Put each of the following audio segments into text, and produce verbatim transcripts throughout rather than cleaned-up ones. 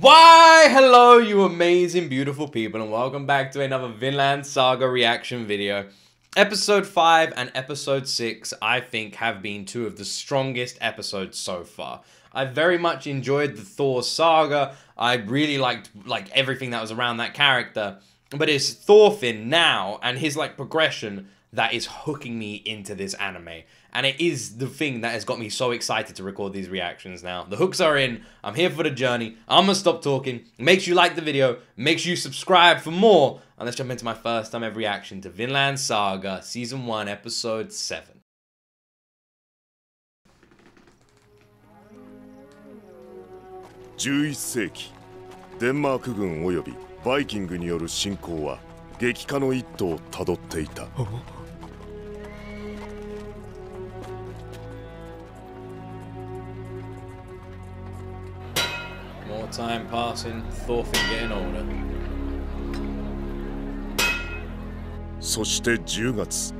Why, hello you amazing beautiful people, and welcome back to another Vinland Saga reaction video. Episode five and episode six I think have been two of the strongest episodes so far. I very much enjoyed the Thor saga. I really liked like everything that was around that character, but it's Thorfinn now and his like progression that is hooking me into this anime. And it is the thing that has got me so excited to record these reactions now. The hooks are in. I'm here for the journey. I'm gonna stop talking. Make sure you like the video. Make sure you subscribe for more. And let's jump into my first time ever reaction to Vinland Saga Season one, Episode seven. eleventh century, Denmark gun および Viking による侵攻は激化の一途をたどっていた。 Time passing, Thorfinn getting older. そしてじゅうがつ、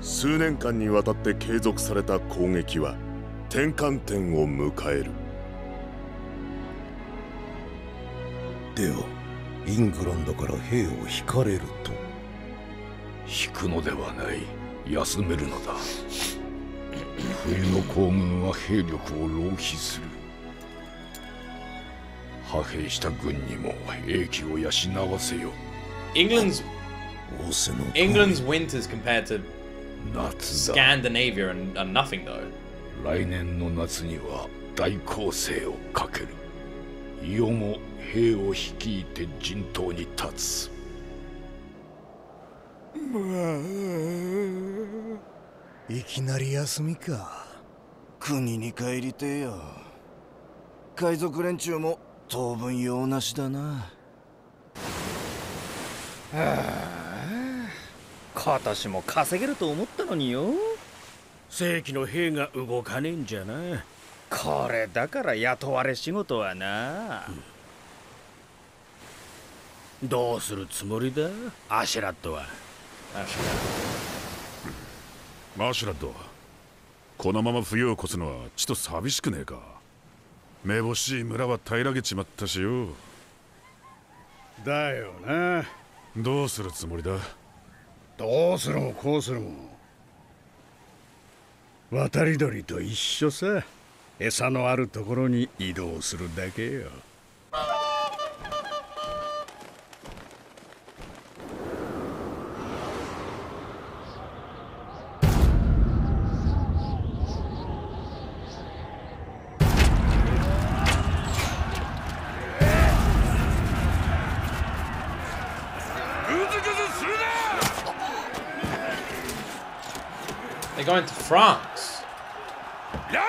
数年間にわたって継続された攻撃は転換点を迎える。では、イングランドから兵を引かれると。引くのではない、休めるのだ。冬の行軍は兵力を浪費する。 England's England's winters compared to Scandinavia and are nothing though. Ah, めぼしい村は平らげちまったしよ。だよな。どうするつもりだ。どうするもこうするも。渡り鳥と一緒さ。餌のあるところに移動するだけよ。They're going to France. Did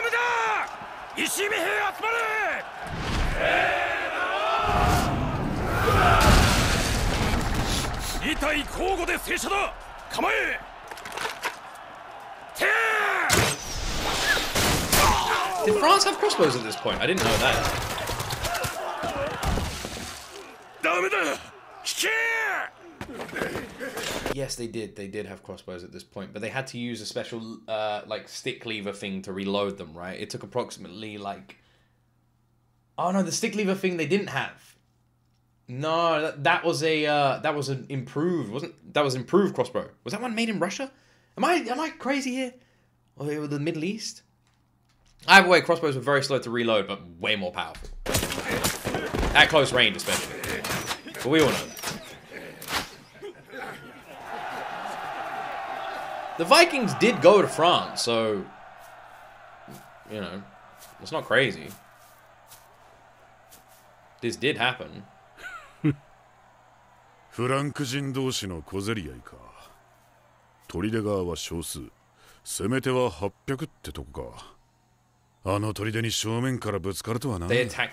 France have crossbows at this point? I didn't know that. Yes, they did. They did have crossbows at this point, but they had to use a special, uh, like, stick lever thing to reload them, right? It took approximately, like... Oh, no, the stick lever thing they didn't have. No, that, that was a, uh, that was an improved, wasn't... That was improved crossbow. Was that one made in Russia? Am I, am I crazy here? Or they were the Middle East? Either way, crossbows were very slow to reload, but way more powerful. At close range, especially. But we all know that. The Vikings did go to France, so, you know, it's not crazy. This did happen. They attacked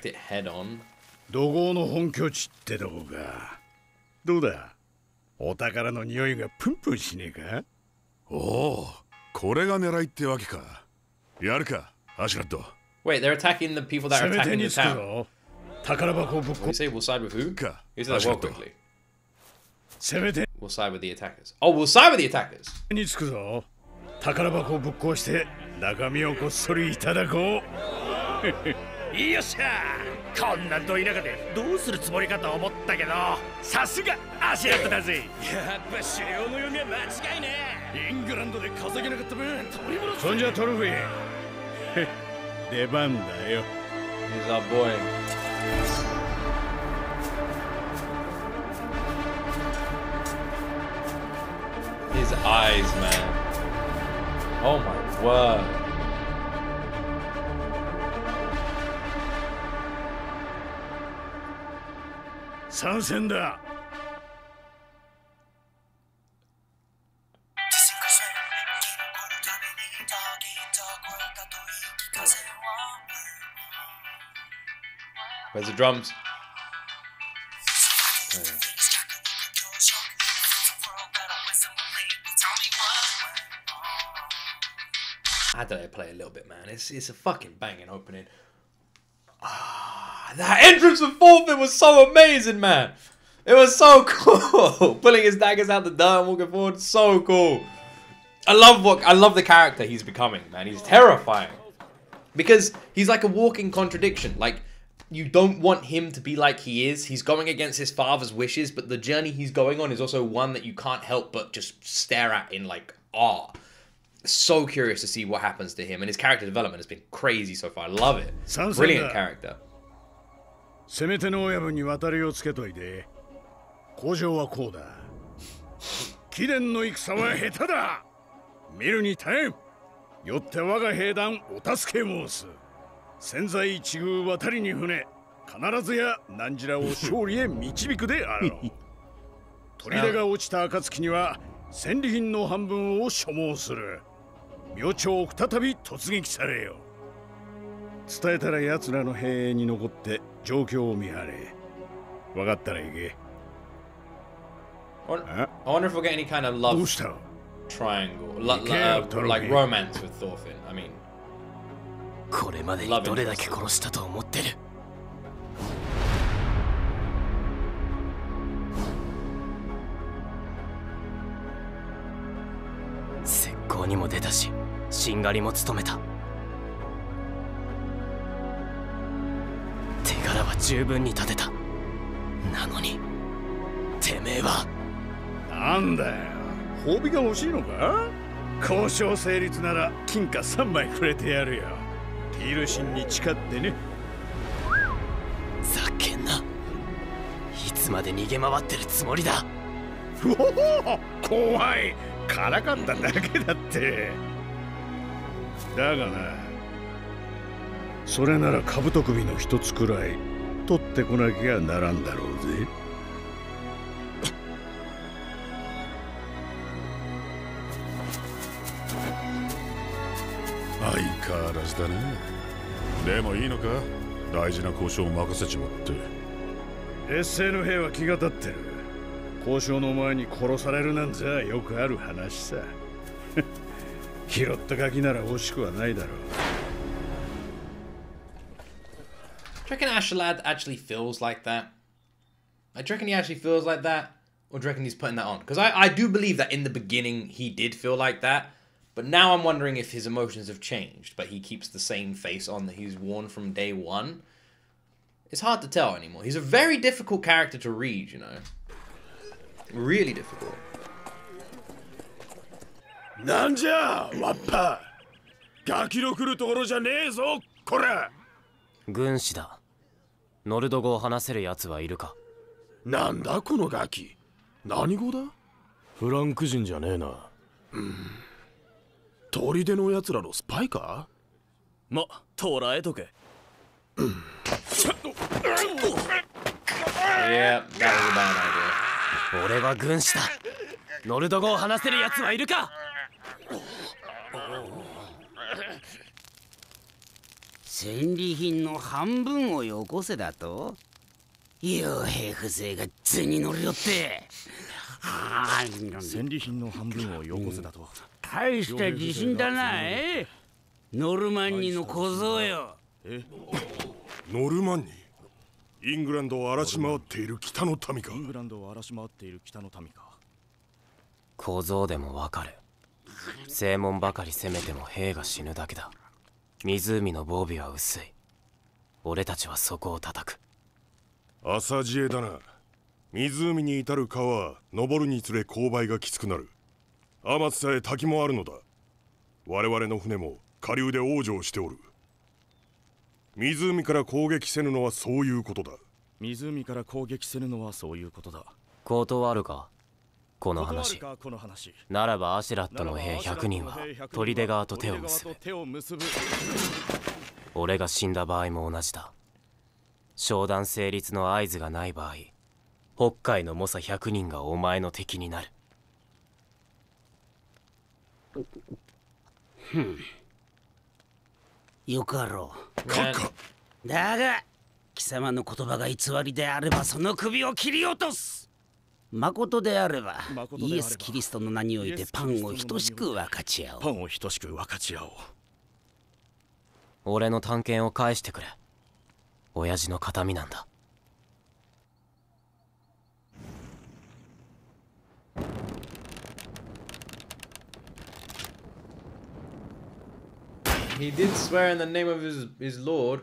it head on. おお、これが狙いってわけか。やるか、アシュラッド。Wait, they're attacking the people that are attacking the town. They say we'll side with who? Here's that word quickly. We'll side with the attackers. Oh, we'll side with the attackers. につくぞ。宝箱をぶっ壊して中身をこっそりいただこう。よっしゃ。こんなど田舎でどうするつもりかと思ったけど、さすがアシラットだぜ。やっぱ仕様の読みは間違いねえ。イングランドで稼げなかった分取り戻す。そんじゃトルフィー。出番だよ。He's our boy. His eyes, man. Oh my word. Sansenda. Where's the drums? Oh, yeah. I had to let it play a little bit, man. It's it's a fucking banging opening. Ah, that entrance with Thorfinn was so amazing, man. It was so cool. Pulling his daggers out the dirt and walking forward, so cool. I love what I love the character he's becoming, man. He's terrifying because he's like a walking contradiction, like. You don't want him to be like he is. He's going against his father's wishes, but the journey he's going on is also one that you can't help but just stare at in, like, awe. So curious to see what happens to him, and his character development has been crazy so far. I love it. Brilliant character. I wonder if we'll get any kind of love triangle, uh, like romance with Thorfinn. I mean. Love. ヒルシンに誓ってね。ざけんな。いつまで逃げ回ってるつもりだ。おお、怖い。からかっただけだって。だがな。それなら兜首の一つくらい取ってこなきゃならんだろうぜ。相変わらずだね。でもいいのか？大事な交渉を任せちまって。エスエヌの兵は気が立ってる。交渉の前に殺されるなんざよくある話さ。拾ったガキなら惜しくはないだろう。 Do you reckon Askeladd actually feels like that? Like, do you reckon he actually feels like that? Or do you reckon he's putting that on? Because I, I do believe that in the beginning he did feel like that. But now I'm wondering if his emotions have changed, but he keeps the same face on that he's worn from day one. It's hard to tell anymore. He's a very difficult character to read, you know. Really difficult. Nanja, wappa. Gaki no kuru tokoro ja nee zo, kore. Gunshi da. Noldo go hanaseru yatsu wa iru ka? Nanda kono gaki? Nani go da? Frank jin ja nee na. 砦の奴らのスパイか？ま、捕らえとけ。俺は軍師だ。ノルド語を話せる奴はいるか？戦利品の半分をよこせだと？傭兵風情が銭乗りよって。戦利品の半分をよこせだと。 大した自信だな、え？ノルマンニーの小僧よ。え？ノルマンニー？イングランドを荒らし回っている北の民か。イングランドを荒らし回っている北の民か。小僧でもわかる。正門ばかり攻めても兵が死ぬだけだ。湖の防備は薄い。俺たちはそこを叩く。朝知恵だな。湖に至る川、登るにつれ勾配がきつくなる。天津さえ滝もあるのだ。我々の船も下流で往生しておる。湖から攻撃せぬのはそういうことだ。湖から攻撃せぬのはそういうことだ。断るかこの話。ならばアシュラットの兵ひゃくにんは砦側と手を結ぶ。俺が死んだ場合も同じだ。商談成立の合図がない場合、北海の猛者ひゃくにんがお前の敵になる。ふん。よかろう。かか。だが、貴様の言葉が偽りであればその首を切り落とす。誠であれば、イエス・キリストの名においてパンを等しく分かち合おう。パンを等しく分かち合おう。俺の探検を返してくれ。親父の形見なんだ。He did swear in the name of his his lord.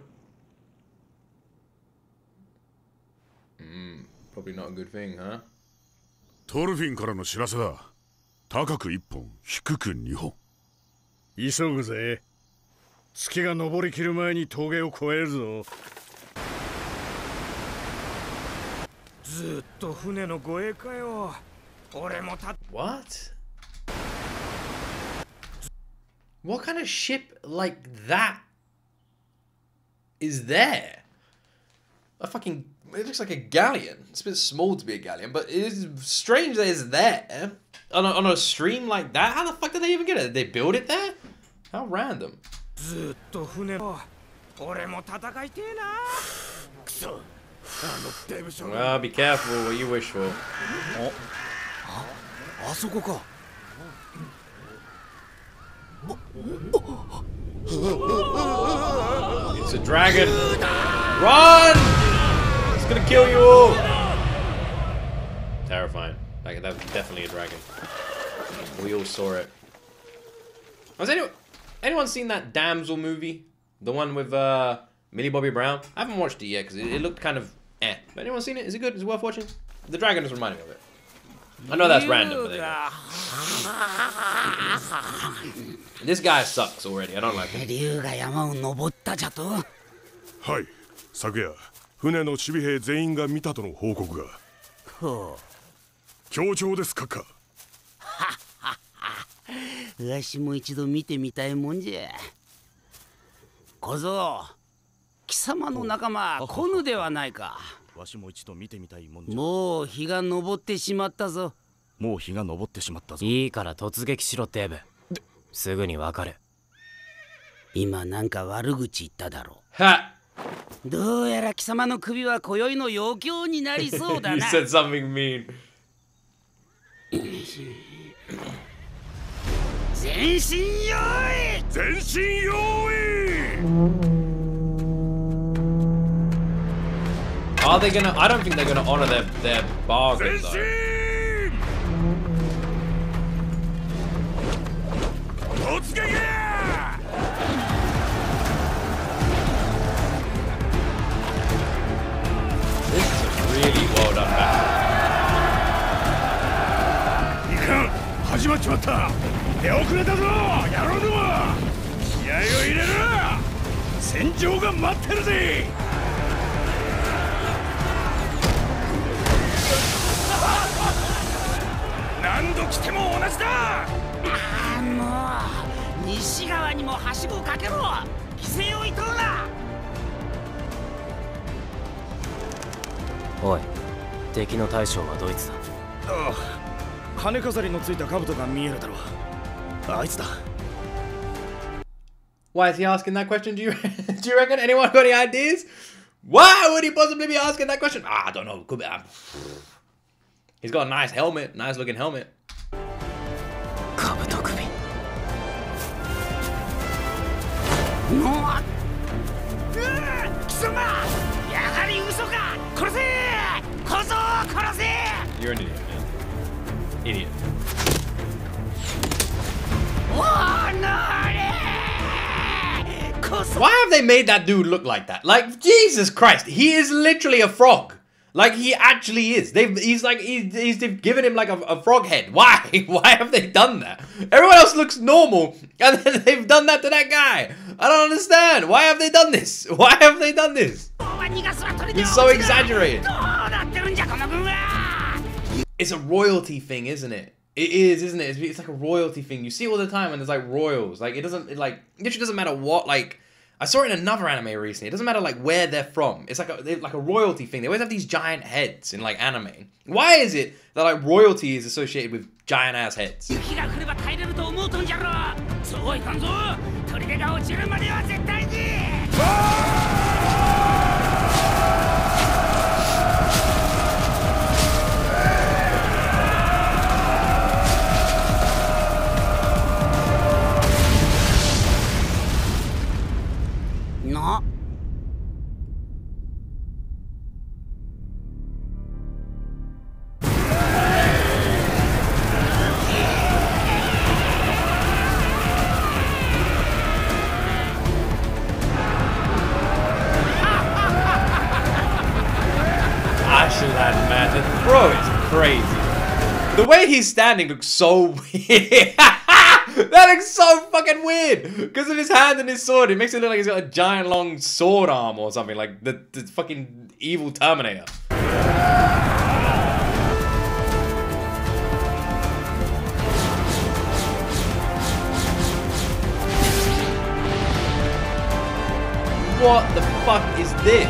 Hmm, probably not a good thing, huh? Thorfinn からの知らせだ。高くいっぽん、低くにほん。急ぐぜ。月が昇りきる前に峠を越えるぞ。ずっと船の護衛かよ。俺もた。What? What kind of ship like that is there? A fucking... It looks like a galleon. It's a bit small to be a galleon, but it is strange that it's there. On a, on a stream like that? How the fuck did they even get it? Did they build it there? How random. Well, be careful what you wish for. Oh. It's a dragon. Run! It's gonna kill you all. Terrifying. That was definitely a dragon. We all saw it. Has anyone, anyone seen that Damsel movie? The one with uh, Millie Bobby Brown? I haven't watched it yet because it, it looked kind of eh. But anyone seen it? Is it good? Is it worth watching? The dragon just reminded me of it. I know that's random, but anyway. This guy sucks already. I don't like him. Yes. わしも一度見てみたいもんじゃ。もう日が昇ってしまったぞ。もう日が昇ってしまったぞ。いいから突撃しろデブ。すぐにわかる。今なんか悪口言っただろう。は。どうやら貴様の首は今宵の要求になりそうだな。You said something mean. 全身用意。全身用意。 Are they gonna? I don't think they're gonna honor their their bargain though. This is a really well done battle. Why is he asking that question? Do you do you reckon anyone got any ideas? Why would he possibly be asking that question? Ah, I don't know. Could be. I'm... He's got a nice helmet, nice looking helmet. You're an idiot, man. Idiot. Oh, no! Why have they made that dude look like that? Like, Jesus Christ, he is literally a frog. Like, he actually is. They've, he's like, he's, he's given him like a, a frog head. Why? Why have they done that? Everyone else looks normal, and then they've done that to that guy. I don't understand. Why have they done this? Why have they done this? It's so exaggerated. It's a royalty thing, isn't it? It is, isn't it? It's, it's like a royalty thing. You see all the time when there's like royals. Like, it doesn't, it like, literally doesn't matter what, like, I saw it in another anime recently. It doesn't matter like where they're from. It's like a, like a royalty thing. They always have these giant heads in like anime. Why is it that like royalty is associated with giant ass heads? He's standing looks so weird. That looks so fucking weird because of his hand and his sword. It makes it look like he's got a giant long sword arm or something, like the, the fucking evil Terminator. What the fuck is this?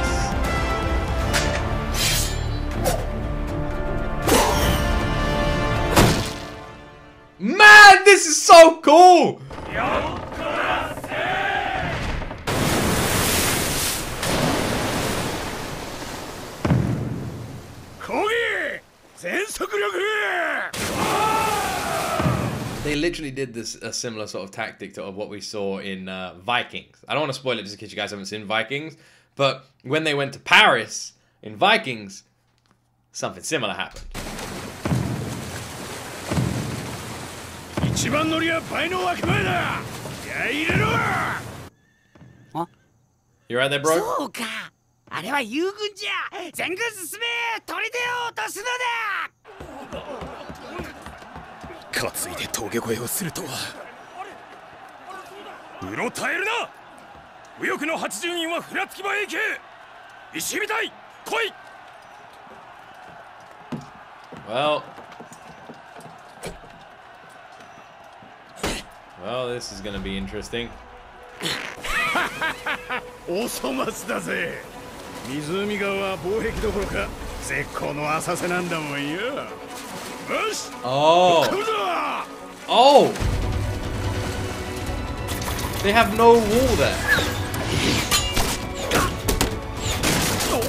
Man, this is so cool! They literally did this a similar sort of tactic to of what we saw in uh, Vikings. I don't want to spoil it just in case you guys haven't seen Vikings, but when they went to Paris in Vikings, something similar happened. Huh? You right there, bro? Well... Well, this is gonna be interesting. Oh! Oh! They have no wall there. Well,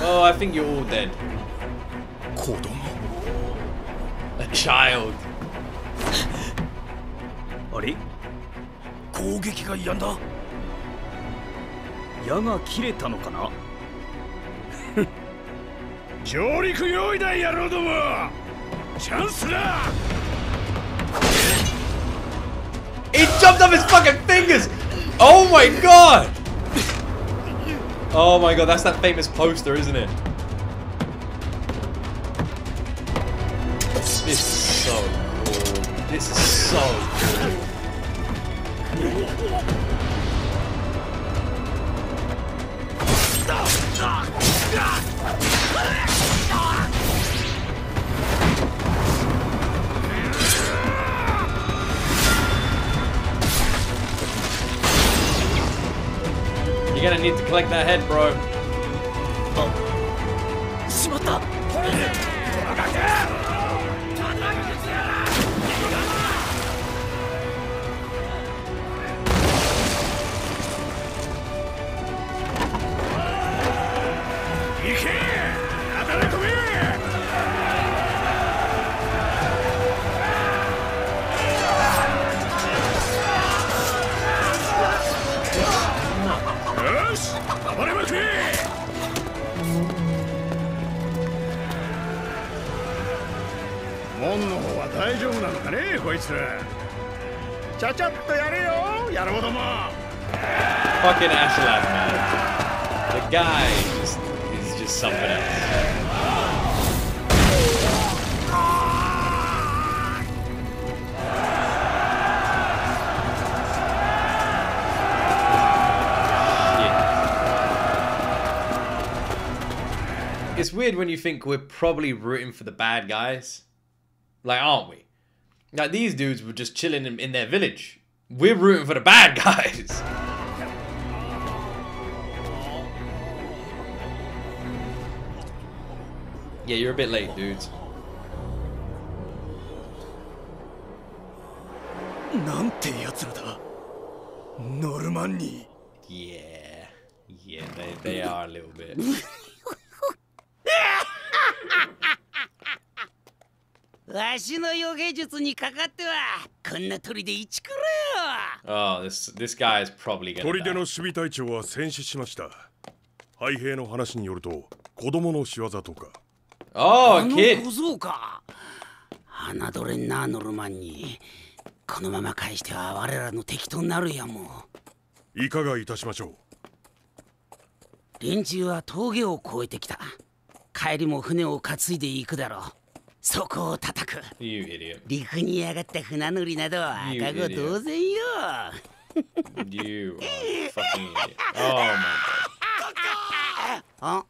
well, I think you're all dead. A child. He jumped off his fucking fingers! Oh my god! Oh my god, that's that famous poster, isn't it? This is so cool. This is so cool. You're gonna need to collect that head, bro. Oh. 大丈夫なのかね、こいつら。ちゃちゃっとやれよ、野郎ども。Fucking Askeladd, man. The guy just is just something else. It's weird when you think we're probably rooting for the bad guys. Like, aren't we? Like, these dudes were just chilling in, in their village. We're rooting for the bad guys. Yeah, you're a bit late, dudes. Yeah. Yeah, they, they are a little bit. Oh, this this guy is probably gonna die. Oh, a kid. You idiot. You are a fucking idiot. Oh my god. Huh?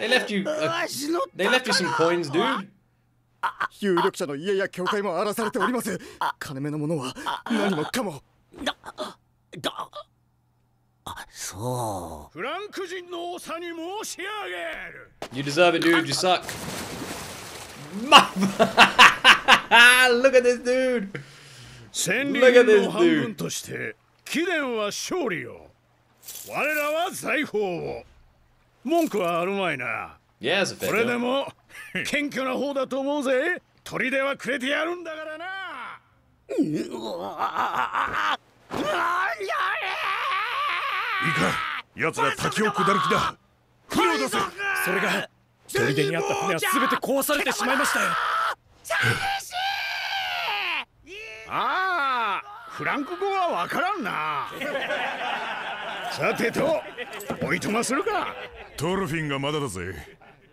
They left you. Uh, they left you some coins, dude. You deserve it, dude. You suck. Look at this dude. Look at this dude. Yeah, that's a fair deal. Thorfinnがまだだぜ。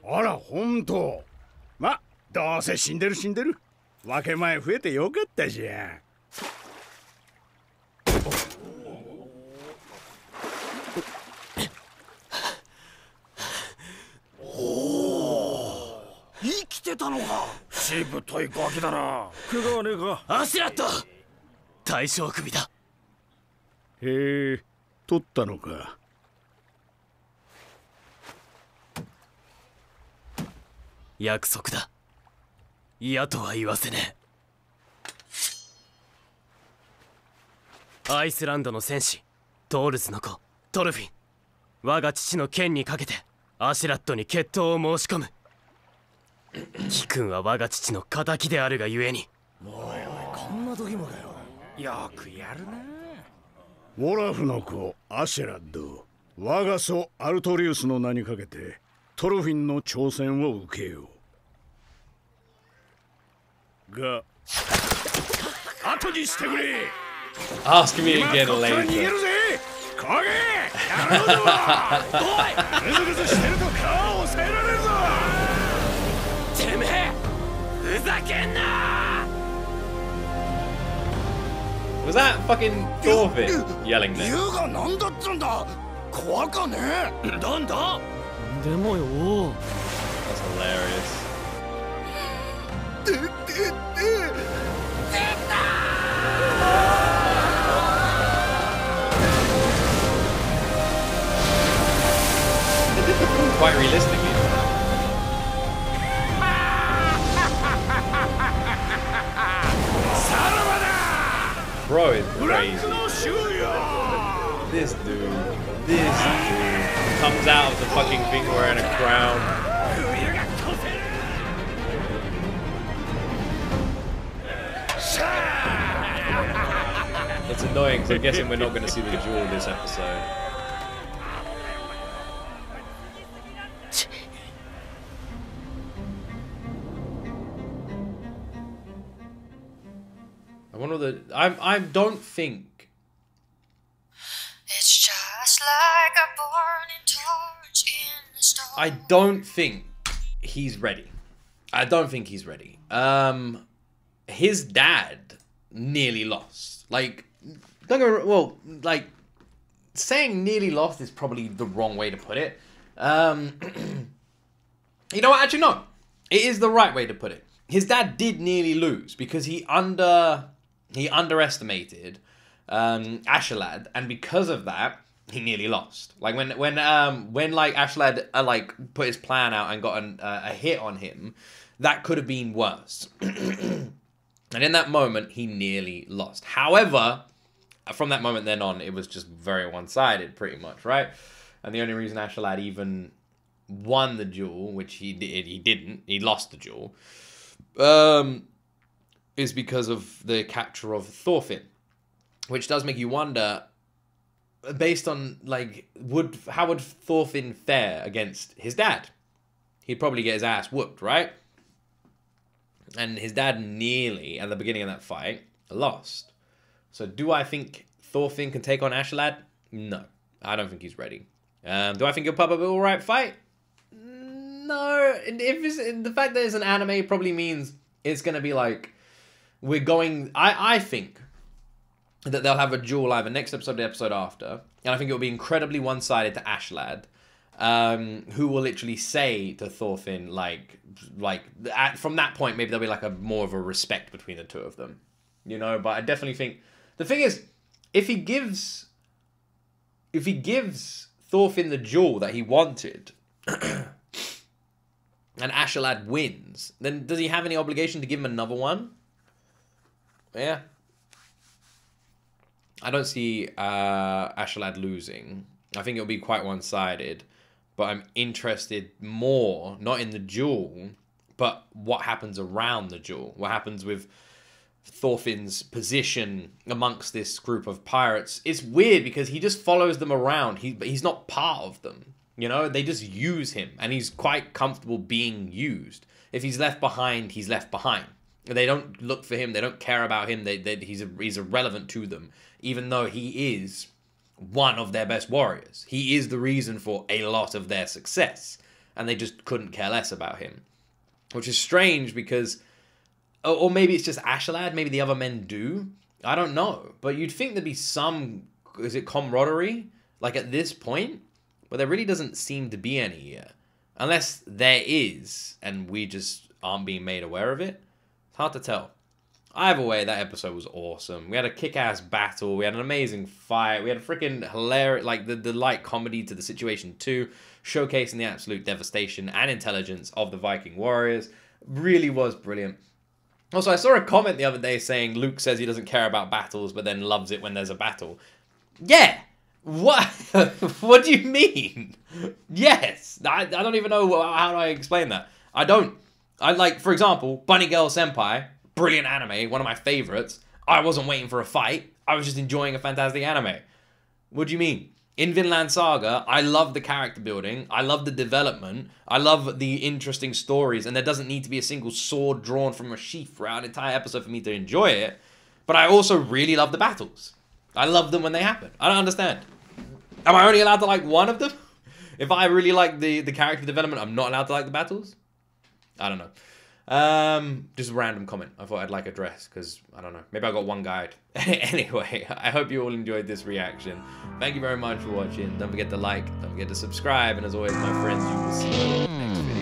あら、本当。ま、どうせ死んでる死んでる。分け前増えてよかったじゃん。おお。生きてたのか。しぶといガキだな。怪我はねえか。アシュラット。大将首だ。へえ、取ったのか。 約束だ。嫌とは言わせねえ。アイスランドの戦士、トールズの子、トルフィン。我が父の剣にかけて、アシュラットに決闘を申し込む。貴君は我が父の仇であるがゆえに。もう、こんな時もだよ。よくやるな。ウォラフの子、アシュラッド。我が祖、アルトリウスの名にかけて、トルフィンの挑戦を受けよう。 が、後にしてくれ。 Ask me again later. 逃げるぜ。こげ。やろうぞ。おい。ぐずぐずしてると顔を抑えられるぞ。てめえ、ふざけんな。Was that fucking Thorfinn yelling there? 湯がなんだっつんだ。怖かねえ。なんだ。 That's hilarious. Quite realistic. Bro is crazy. This dude. This dude. Comes out of the fucking thing wearing a crown. It's annoying because I'm guessing we're not going to see the jewel this episode. I wonder the. I'm. I don't think. It's just like a burning torch in the storm. I don't think he's ready. I don't think he's ready. Um, his dad nearly lost. Like. Don't go, well, like, saying nearly lost is probably the wrong way to put it. Um, you know what? Actually, no. It is the right way to put it. His dad did nearly lose because he under he underestimated um, Askeladd, and because of that, he nearly lost. Like when when um, when like Askeladd uh, like put his plan out and got an, uh, a hit on him, that could have been worse. And in that moment, he nearly lost. However, from that moment then on, it was just very one-sided, pretty much, right? And the only reason Askeladd even won the duel, which he did, he didn't, he lost the duel, um, is because of the capture of Thorfinn, which does make you wonder, based on like, would how would Thorfinn fare against his dad? He'd probably get his ass whooped, right? And his dad nearly, at the beginning of that fight, lost. So do I think Thorfinn can take on Askeladd? No. I don't think he's ready. Um, do I think he'll pop up an alright fight? No. And if it's, and the fact that it's an anime probably means it's going to be like, we're going... I, I think that they'll have a duel either next episode or the episode after. And I think it'll be incredibly one-sided to Askeladd. Um, who will literally say to Thorfinn, like, like at, from that point, maybe there'll be like a more of a respect between the two of them, you know. But I definitely think the thing is, if he gives, if he gives Thorfinn the jewel that he wanted, and Askeladd wins, then does he have any obligation to give him another one? Yeah, I don't see uh, Askeladd losing. I think it'll be quite one-sided. But I'm interested more, not in the duel, but what happens around the duel. What happens with Thorfinn's position amongst this group of pirates. It's weird because he just follows them around, he, but he's not part of them. You know, they just use him, and he's quite comfortable being used. If he's left behind, he's left behind. They don't look for him. They don't care about him. They, they, he's, he's irrelevant to them, even though he is... one of their best warriors. He is the reason for a lot of their success. And they just couldn't care less about him. Which is strange because... Or, or maybe it's just Askeladd. Maybe the other men do. I don't know. But you'd think there'd be some... Is it camaraderie? Like at this point? But there really doesn't seem to be any here. Unless there is. And we just aren't being made aware of it. It's hard to tell. Either way, that episode was awesome. We had a kick-ass battle. We had an amazing fight. We had a freaking hilarious, like, the, the light comedy to the situation too, showcasing the absolute devastation and intelligence of the Viking warriors. Really was brilliant. Also, I saw a comment the other day saying Luke says he doesn't care about battles, but then loves it when there's a battle. Yeah! What? What do you mean? Yes! I, I don't even know how do I explain that. I don't. I, like, for example, Bunny Girl Senpai... Brilliant anime, one of my favorites. I wasn't waiting for a fight. I was just enjoying a fantastic anime. What do you mean? In Vinland Saga, I love the character building. I love the development. I love the interesting stories. And there doesn't need to be a single sword drawn from a sheath for an entire episode for me to enjoy it. But I also really love the battles. I love them when they happen. I don't understand. Am I only allowed to like one of them? If I really like the, the character development, I'm not allowed to like the battles? I don't know. Um, just a random comment. I thought I'd like address because, I don't know, maybe I got one guide. Anyway, I hope you all enjoyed this reaction. Thank you very much for watching. Don't forget to like, don't forget to subscribe, and as always, my friends, you will see you in the next video.